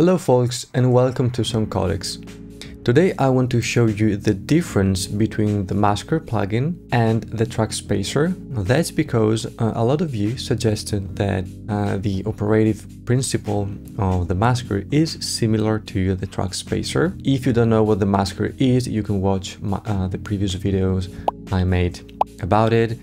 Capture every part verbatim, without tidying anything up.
Hello folks, and welcome to SoundCodex. Today I want to show you the difference between the Masker plugin and the Trackspacer. That's because uh, a lot of you suggested that uh, the operative principle of the Masker is similar to the Trackspacer. If you don't know what the Masker is, you can watch my, uh, the previous videos I made about it.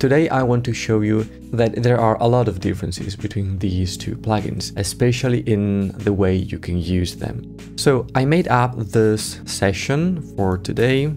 Today I want to show you that there are a lot of differences between these two plugins, especially in the way you can use them. So I made up this session for today.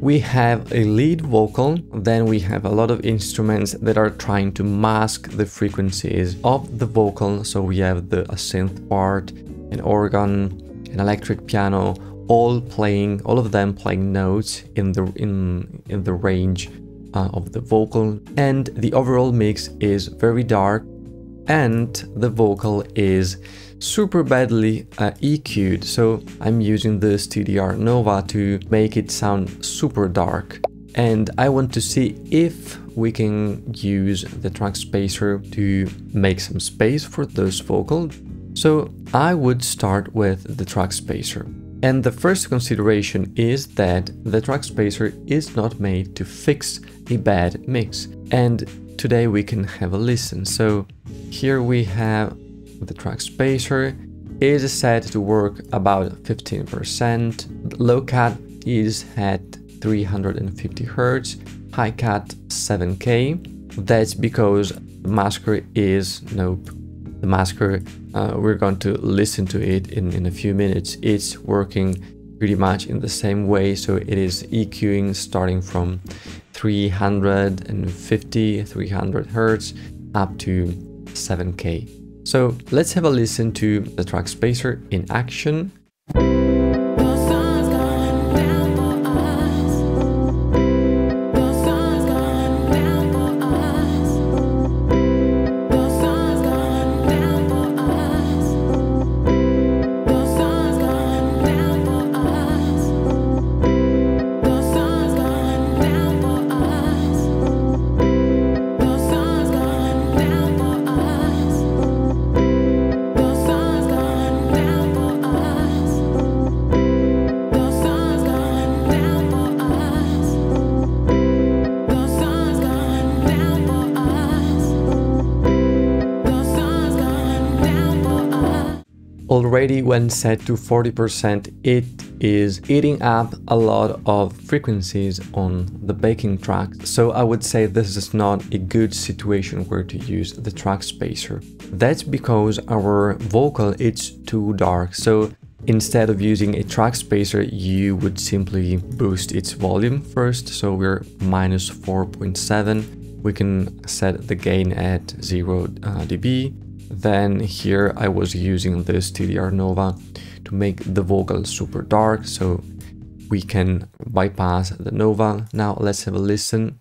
We have a lead vocal, then we have a lot of instruments that are trying to mask the frequencies of the vocal. So we have the a synth part, an organ, an electric piano, all playing, all of them playing notes in the in in the range uh, of the vocal, and the overall mix is very dark, and the vocal is super badly uh, E Q'd, so I'm using this T D R Nova to make it sound super dark. And I want to see if we can use the Trackspacer to make some space for those vocals. So I would start with the Trackspacer. And the first consideration is that the Trackspacer is not made to fix a bad mix. And today we can have a listen. So here we have the Trackspacer is set to work about fifteen percent. Low cut is at three hundred fifty hertz, high cut seven K. That's because the Masker is nope. The Masker, uh, we're going to listen to it in, in a few minutes. It's working pretty much in the same way, so it is EQing starting from three hundred fifty, three hundred hertz up to seven K. So let's have a listen to the Trackspacer in action. Already when set to forty percent, it is eating up a lot of frequencies on the backing track, so I would say this is not a good situation where to use the Trackspacer. That's because our vocal it's too dark, so instead of using a Trackspacer you would simply boost its volume first, so we're minus four point seven, we can set the gain at zero uh, dB. Then here I was using this T D R Nova to make the vocal super dark, so we can bypass the Nova. Now let's have a listen.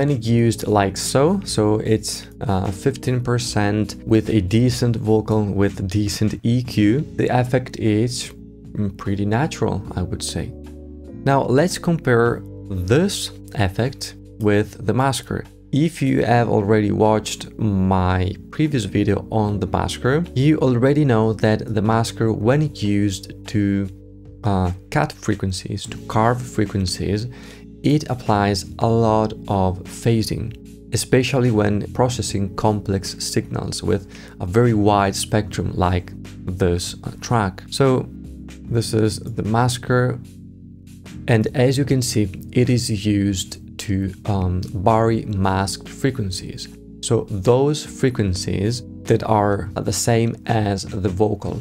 When used like so, so it's uh, fifteen percent with a decent vocal, with decent E Q, the effect is pretty natural, I would say. Now let's compare this effect with the Masker. If you have already watched my previous video on the Masker, you already know that the Masker, when used to uh, cut frequencies, to carve frequencies, it applies a lot of phasing, especially when processing complex signals with a very wide spectrum like this track. So this is the Masker, and as you can see, it is used to um, bury masked frequencies. So those frequencies that are the same as the vocal.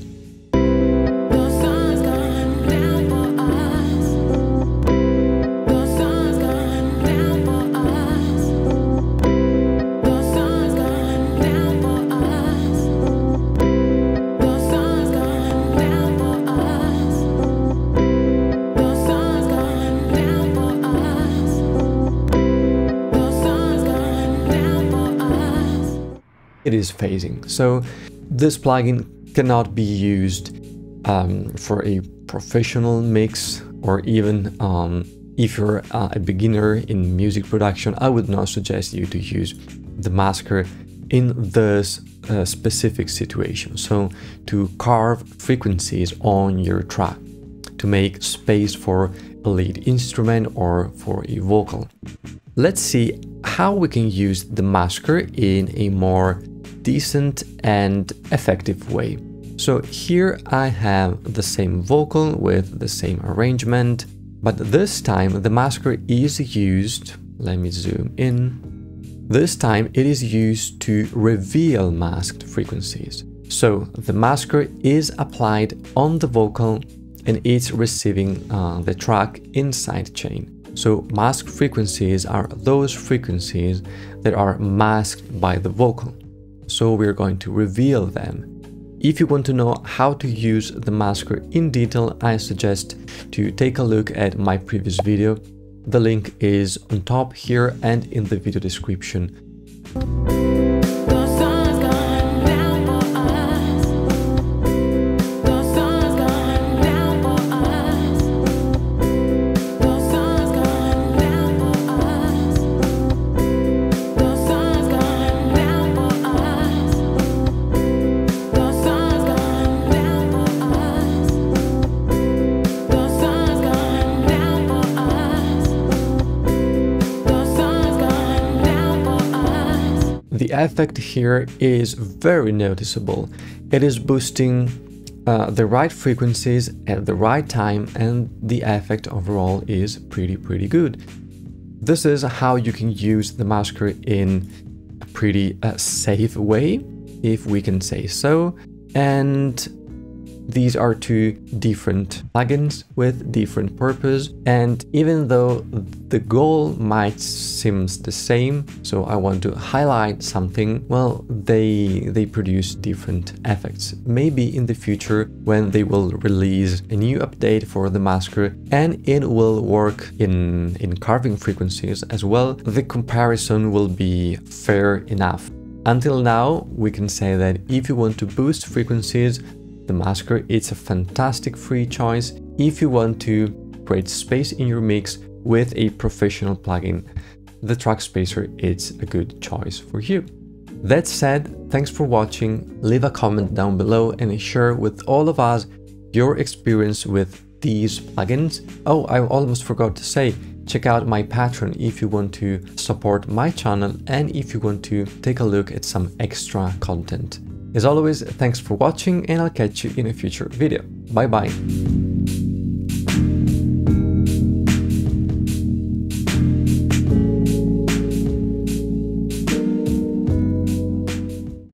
it is phasing. So this plugin cannot be used um, for a professional mix, or even um, if you're uh, a beginner in music production, I would not suggest you to use the Masker in this uh, specific situation. So to carve frequencies on your track, to make space for a lead instrument or for a vocal. Let's see how we can use the Masker in a more decent and effective way. So here I have the same vocal with the same arrangement, but this time the Masker is used, let me zoom in, this time it is used to reveal masked frequencies. So the Masker is applied on the vocal and it's receiving uh, the track inside chain. So masked frequencies are those frequencies that are masked by the vocal. So we're going to reveal them. If you want to know how to use the Masker in detail, I suggest to take a look at my previous video. The link is on top here and in the video description. The effect here is very noticeable. It is boosting uh, the right frequencies at the right time, and the effect overall is pretty, pretty good. This is how you can use the Masker in a pretty uh, safe way, if we can say so. And these are two different plugins with different purpose, and even though the goal might seem the same, so I want to highlight something, well, they, they produce different effects. Maybe in the future, when they will release a new update for the Masker and it will work in, in carving frequencies as well, the comparison will be fair enough. Until now, we can say that if you want to boost frequencies, the Masker, it's a fantastic free choice if you want to create space in your mix with a professional plugin. The Trackspacer, it's a good choice for you. That said, thanks for watching, leave a comment down below and share with all of us your experience with these plugins. Oh, I almost forgot to say, check out my Patreon if you want to support my channel and if you want to take a look at some extra content. As always, thanks for watching and I'll catch you in a future video. Bye bye!